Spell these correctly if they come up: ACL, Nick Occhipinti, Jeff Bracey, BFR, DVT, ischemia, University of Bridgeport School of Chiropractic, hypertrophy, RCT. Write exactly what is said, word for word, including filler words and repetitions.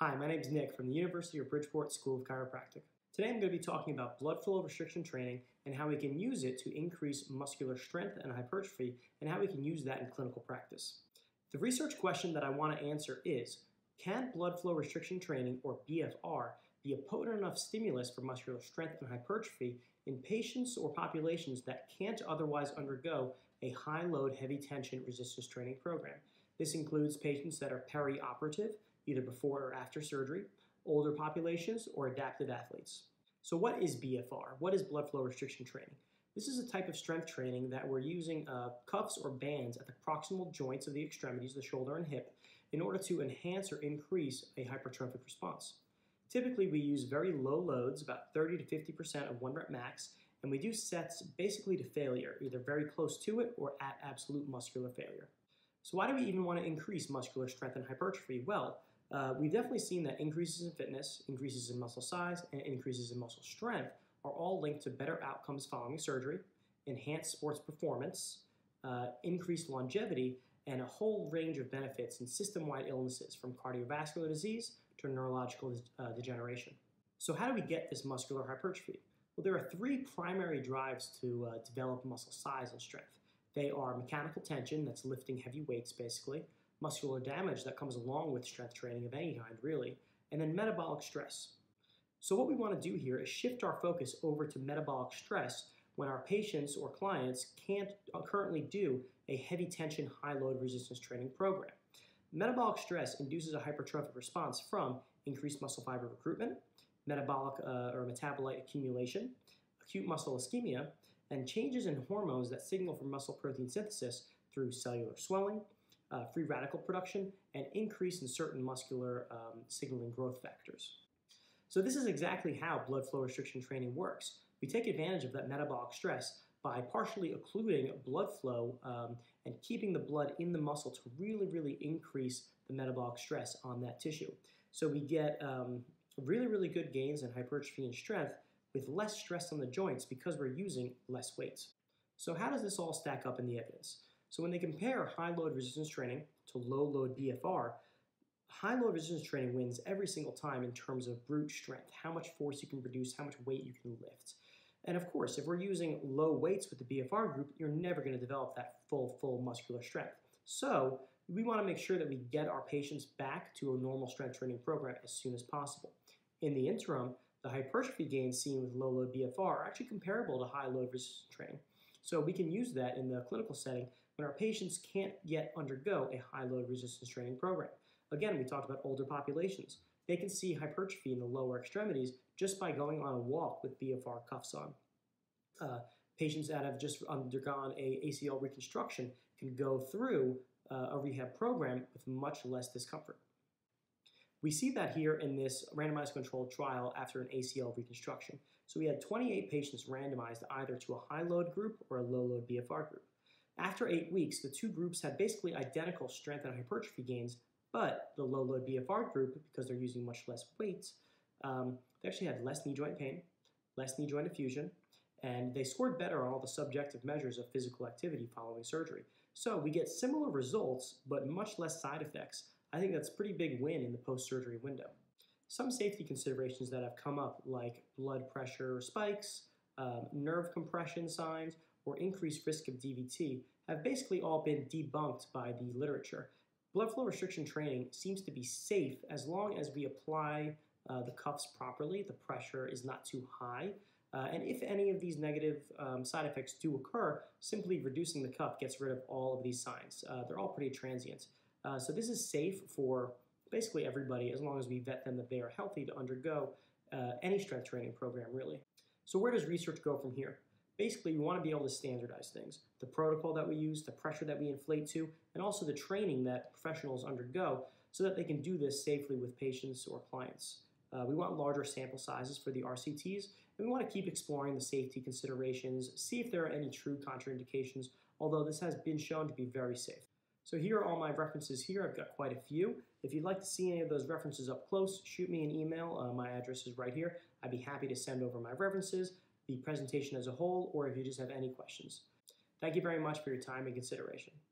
Hi, my name is Nick from the University of Bridgeport School of Chiropractic. Today I'm going to be talking about blood flow restriction training and how we can use it to increase muscular strength and hypertrophy, and how we can use that in clinical practice. The research question that I want to answer is, can blood flow restriction training, or B F R, be a potent enough stimulus for muscular strength and hypertrophy in patients or populations that can't otherwise undergo a high-load, heavy-tension resistance training program? This includes patients that are perioperative, either before or after surgery, older populations, or adapted athletes. So what is B F R? What is blood flow restriction training? This is a type of strength training that we're using uh, cuffs or bands at the proximal joints of the extremities, the shoulder and hip, in order to enhance or increase a hypertrophic response. Typically, we use very low loads, about thirty to fifty percent of one rep max, and we do sets basically to failure, either very close to it or at absolute muscular failure. So why do we even want to increase muscular strength and hypertrophy? Well, Uh, we've definitely seen that increases in fitness, increases in muscle size, and increases in muscle strength are all linked to better outcomes following surgery, enhanced sports performance, uh, increased longevity, and a whole range of benefits in system-wide illnesses from cardiovascular disease to neurological uh, degeneration. So how do we get this muscular hypertrophy? Well, there are three primary drives to uh, develop muscle size and strength. They are mechanical tension, that's lifting heavy weights basically, muscular damage that comes along with strength training of any kind, really, and then metabolic stress. So what we want to do here is shift our focus over to metabolic stress when our patients or clients can't currently do a heavy tension, high load resistance training program. Metabolic stress induces a hypertrophic response from increased muscle fiber recruitment, metabolic uh, or metabolite accumulation, acute muscle ischemia, and changes in hormones that signal for muscle protein synthesis through cellular swelling, Uh, free radical production, and increase in certain muscular um, signaling growth factors. So this is exactly how blood flow restriction training works. We take advantage of that metabolic stress by partially occluding blood flow um, and keeping the blood in the muscle to really, really increase the metabolic stress on that tissue. So we get um, really, really good gains in hypertrophy and strength with less stress on the joints because we're using less weights. So how does this all stack up in the evidence? So when they compare high-load resistance training to low-load B F R, high-load resistance training wins every single time in terms of brute strength, how much force you can produce, how much weight you can lift. And of course, if we're using low weights with the B F R group, you're never going to develop that full, full muscular strength. So we want to make sure that we get our patients back to a normal strength training program as soon as possible. In the interim, the hypertrophy gains seen with low-load B F R are actually comparable to high-load resistance training. So we can use that in the clinical setting when our patients can't yet undergo a high-load resistance training program. Again, we talked about older populations. They can see hypertrophy in the lower extremities just by going on a walk with B F R cuffs on. Uh, patients that have just undergone a A C L reconstruction can go through uh, a rehab program with much less discomfort. We see that here in this randomized controlled trial after an A C L reconstruction. So we had twenty-eight patients randomized either to a high-load group or a low-load B F R group. After eight weeks, the two groups had basically identical strength and hypertrophy gains, but the low-load B F R group, because they're using much less weights, um, they actually had less knee joint pain, less knee joint effusion, and they scored better on all the subjective measures of physical activity following surgery. So we get similar results, but much less side effects. I think that's a pretty big win in the post-surgery window. Some safety considerations that have come up, like blood pressure spikes, um, nerve compression signs, or increased risk of D V T, have basically all been debunked by the literature. Blood flow restriction training seems to be safe as long as we apply uh, the cuffs properly, the pressure is not too high, uh, and if any of these negative um, side effects do occur, simply reducing the cuff gets rid of all of these signs. Uh, they're all pretty transient. Uh, so this is safe for basically everybody as long as we vet them that they are healthy to undergo uh, any strength training program, really. So where does research go from here? Basically, we want to be able to standardize things. The protocol that we use, the pressure that we inflate to, and also the training that professionals undergo so that they can do this safely with patients or clients. Uh, we want larger sample sizes for the R C Ts, and we want to keep exploring the safety considerations, see if there are any true contraindications, although this has been shown to be very safe. So here are all my references here. I've got quite a few. If you'd like to see any of those references up close, shoot me an email. Uh, my address is right here. I'd be happy to send over my references, the presentation as a whole, or if you just have any questions. Thank you very much for your time and consideration.